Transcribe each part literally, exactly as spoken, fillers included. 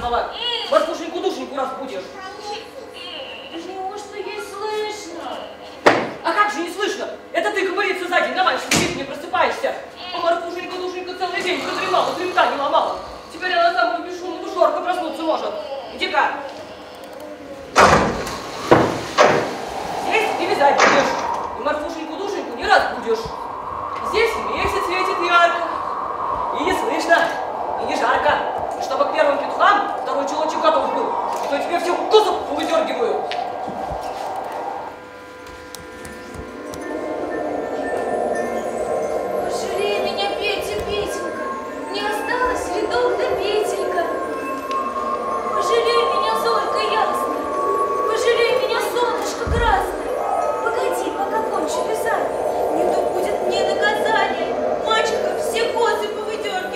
назвала. Воскушеньку-душеньку разбудишь. Неужто ей слышно? А как же не слышно? Это ты, говорится, за день намаешь, ты не просыпаешься. А Марфушенька-душенька целый день прозревала, зребка не ломала. Теперь она самую бесшумную душорка проснуться может. Иди-ка. Здесь и вязать будешь. И Марфушеньку-душеньку не разбудишь. Здесь месяц светит ярко. И не слышно, и не жарко. И чтобы к первым петухам второй челочек готов был, и то тебе всю кузов повыдергиваю. Пожалей меня, Петя, Петенька. Не осталось следов до Петенька. Пожалей меня, Зорька ясная. Пожалей меня, солнышко красное. Погоди, пока кончу вязать. Не то будет мне наказание. Мачеха все козы повыдергивает.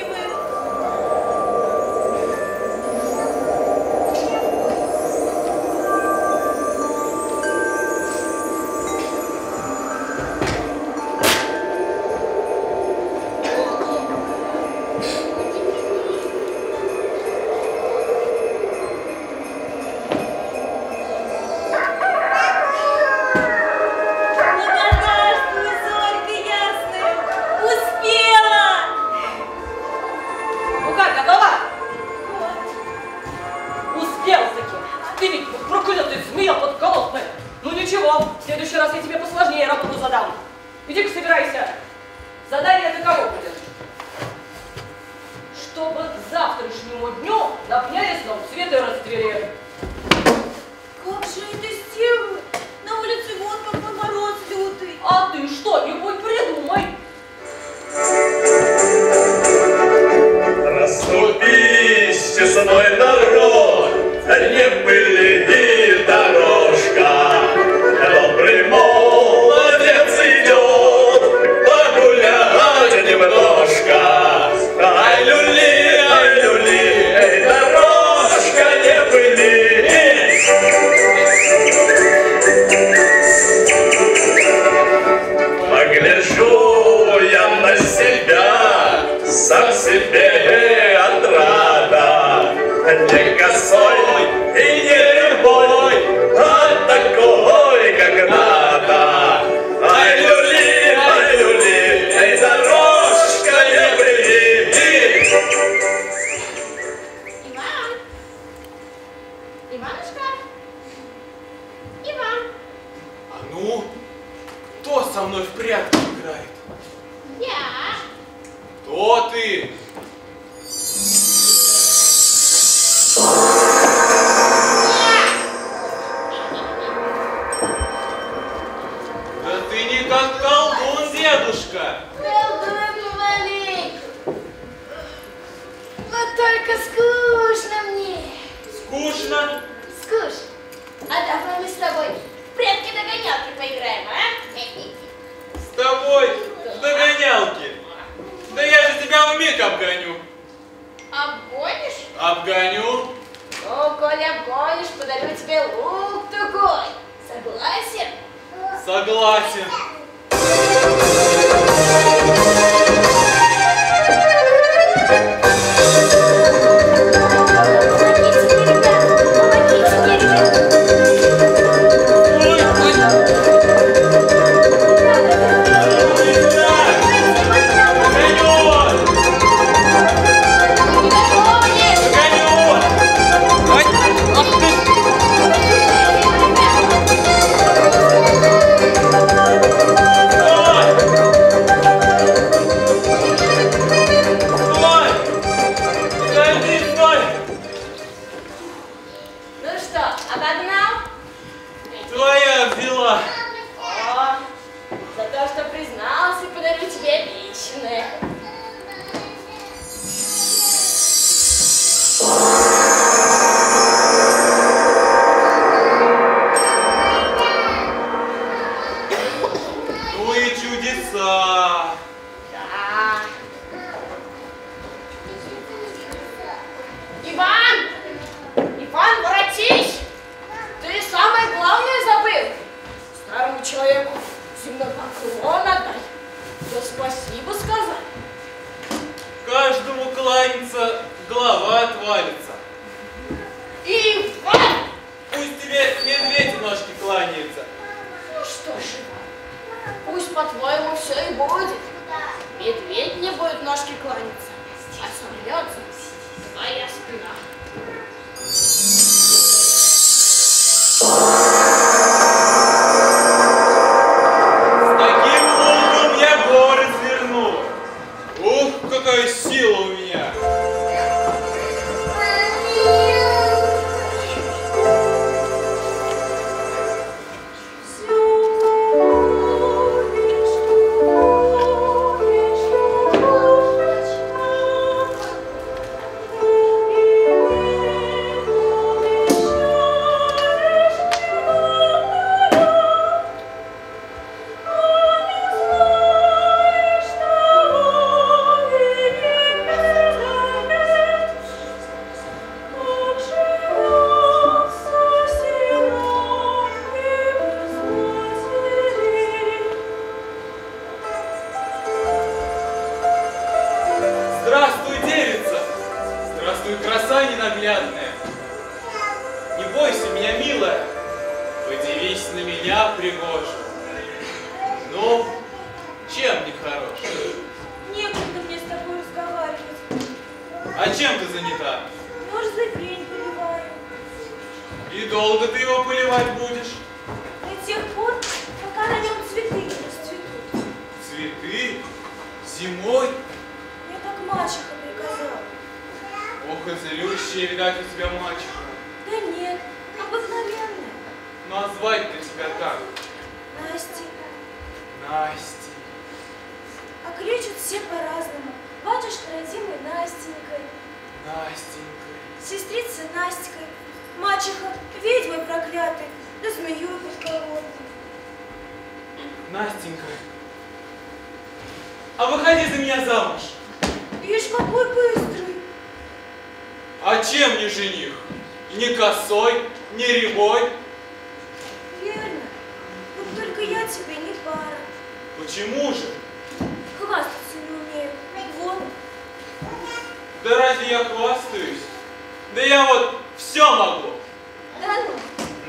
Каждому кланяется, голова отвалится. бойся меня, милая, подивись на меня, пригожа. Ну, чем не хорош? Некогда мне с тобой разговаривать. А чем ты занята? Нужный пень поливаю. И долго ты его поливать будешь? До тех пор, пока на нем цветы не расцветут. Цветы? Зимой? Мне так мачеха приказала. Ох, и злющая, видать, у тебя мачеха. Да нет, обыкновенная. Ну а звать-то тебя так? Настенька. Настя. А кричат все по-разному. Батюшка родимый Настенькой. Настенькой. Сестрица Настикой. Мачеха, ведьмы проклятый, да змею подколотный. Настенька, а выходи за меня замуж. Ишь, какой быстрый. А чем не жених? Ни косой, ни рябой. Верно. Вот только я тебе не пара. Почему же? Хвастаться не умею. Вот. Да разве я хвастаюсь? Да я вот все могу. Да ну?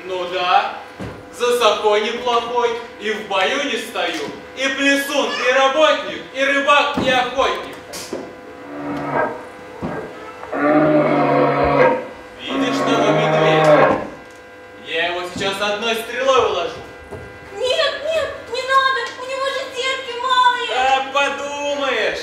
Ну да. За сокой неплохой, и в бою не стою. И плесун, и работник, и рыбак, и охотник. Видишь того медведя? Я его сейчас одной стрелой уложу. Нет, нет, не надо, у него же детки малые. А подумаешь.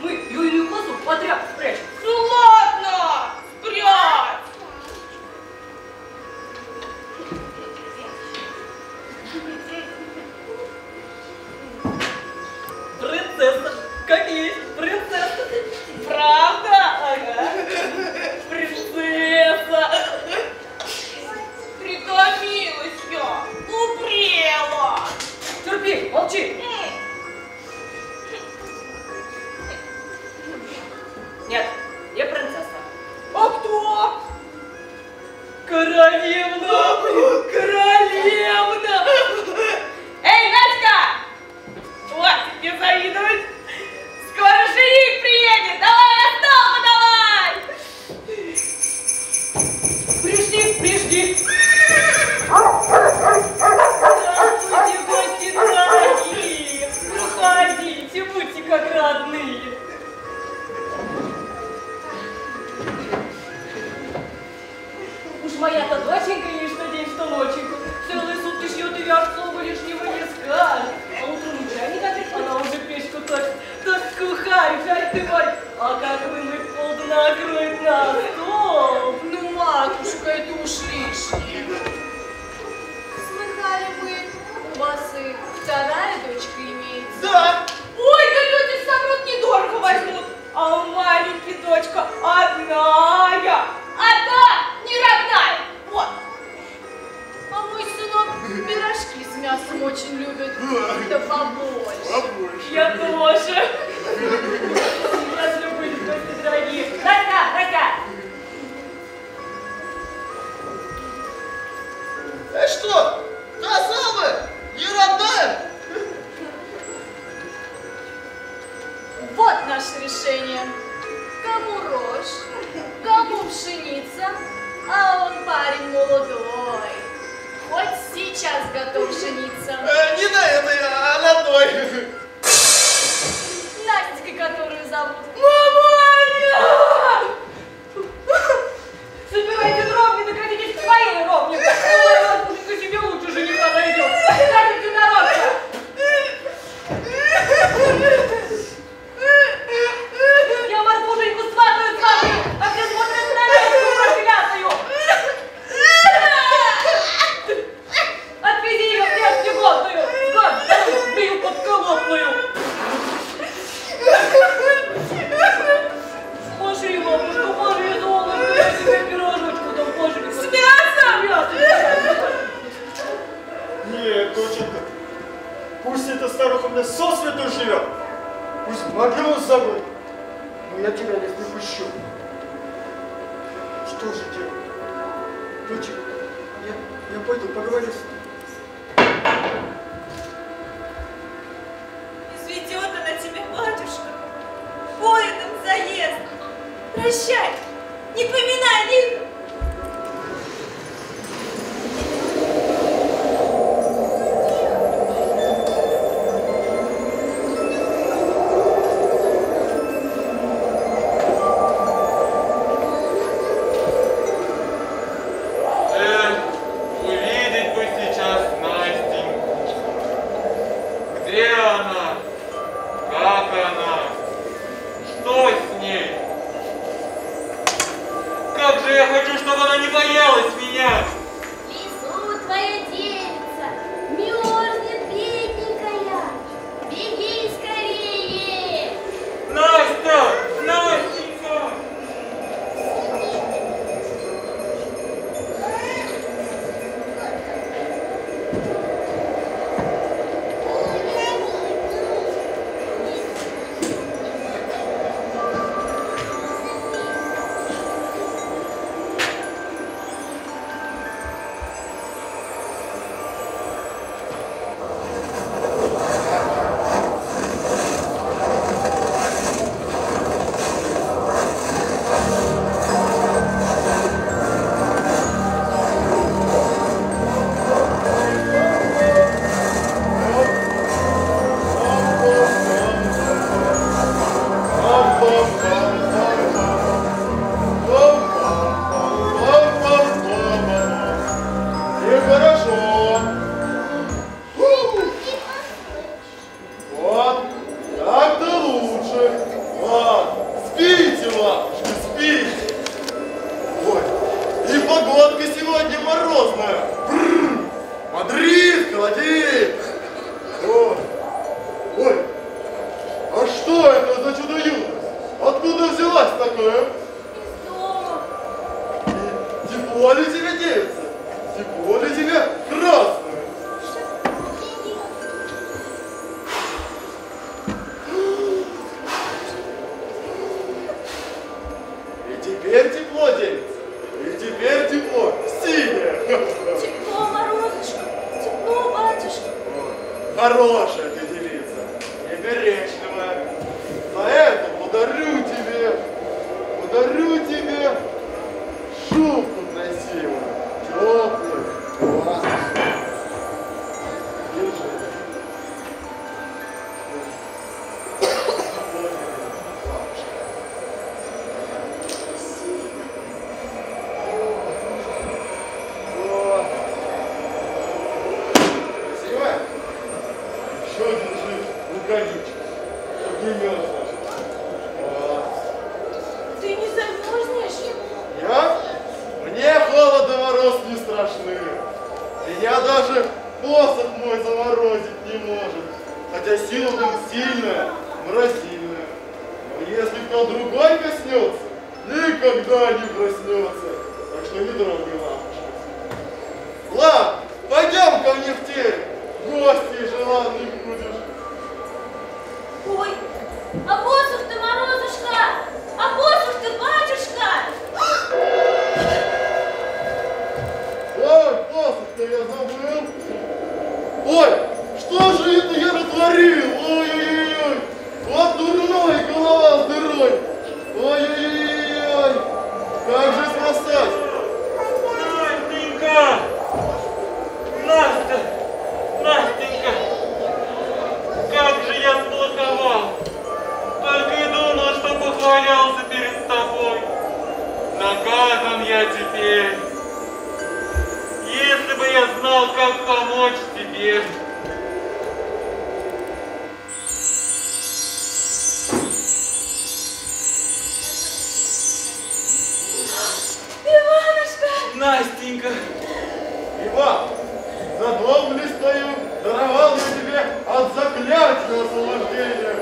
Мы Юлину косу подряд спрячем. Ну ладно, спрячь! гости! Здравствуйте, гости дорогие! Уходите, будьте как родные! Уж моя-то доченька ей что день, что ноченьку. Целые сутки шьет и вяжет, слова лишнего не скажет. А утром чайник опять, она уже печку точит. Так кухарь, жарит и варит. А как вымыть полдна, накроет на стол. Ну, матушка, это уж лишнее. Слыхали вы, у вас и вторая дочка имеется? Да. Ой, да люди соврут, недорого возьмут. А у маленькой дочка одная. Одна, не родная. Вот. А мой сынок пирожки с мясом очень любит. Да побольше. Побольше. Я тоже. Сейчас люблю, гости дорогие. Дай-ка, дай-ка. Э, что? Та самая? Не родная? Вот наше решение. Кому рожь, кому пшеница, а он парень молодой. Хоть сейчас готов жениться. Э, не на этой, а на той. Настенька, которую зовут. Маманя! Собирайте ровненько, катитесь к своей ровненько. Ой, матушка, тебе лучше жениха найдет. Катите народ. Я вас муженьку сватаю, сватаю, а все смотрят на меня, проклятую. Отведи ее в детскую глотную, гадкую, бью подколотную. Слушай, бабушка, боже, я думала, что я себе пирожочку там пожалею. С мясом? Мясо. Нет, доченька, пусть эта старуха мне со свету живет, пусть могилу забудет. Я тебя не пропущу. Что же делать? Доченька, я, я пойду поговорю с ним. Изведет она тебя, батюшка. Поездом заезд. Прощай. Не поминай, не... Красиво. даже посох мой заморозить не может. Хотя сила там сильная, морозильная. Но если кто другой коснется, никогда не проснется. Так что не трогай, лампочка. Ладно, пойдем ко мне в терем. Гости желанных будешь. Ой, а посох ты, Морозушка! А посох ты, батюшка! Ой, посох-то я забыл. Ой, что же это я натворил? Ой-ой-ой. Вот дурной, голова с дырой. Ой-ой-ой. Как же спасать? Настенька! Настя! Настенька! Как же я сплоховал! Только и думал, что похвалялся перед тобой. Наказан я теперь. Если бы я знал, как помочь тебе. Иванушка! Настенька! Иван, за дом ли стою, даровал я тебе от заклятия освобождения.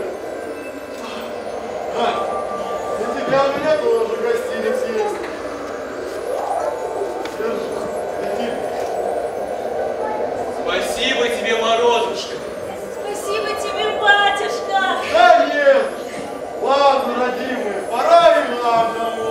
Настя, для тебя у меня тоже гостиниц есть. Спасибо тебе, Морозушка. Спасибо тебе, батюшка. Да нет. Ладно, родимые, пора и нам домой.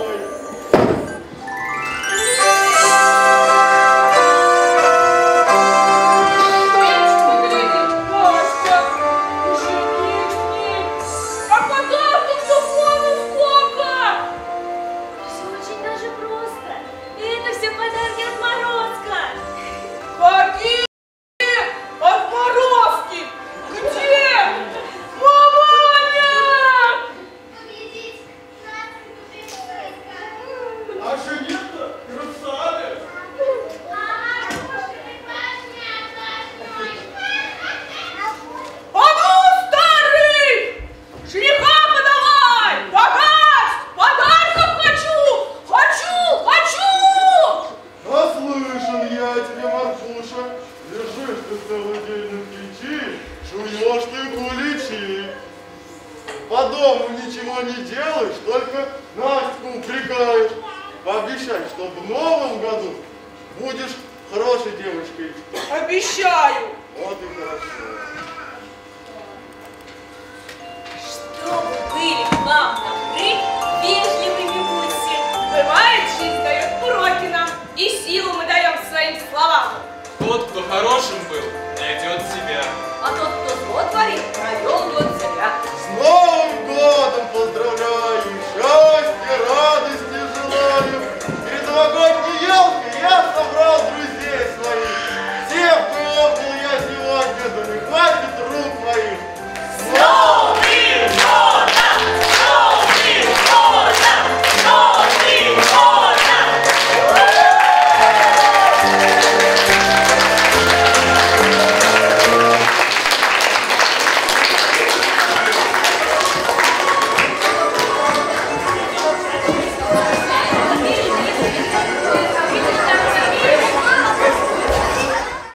Тот, кто хорошим был, найдет себя. А тот, кто зло творит, провел его.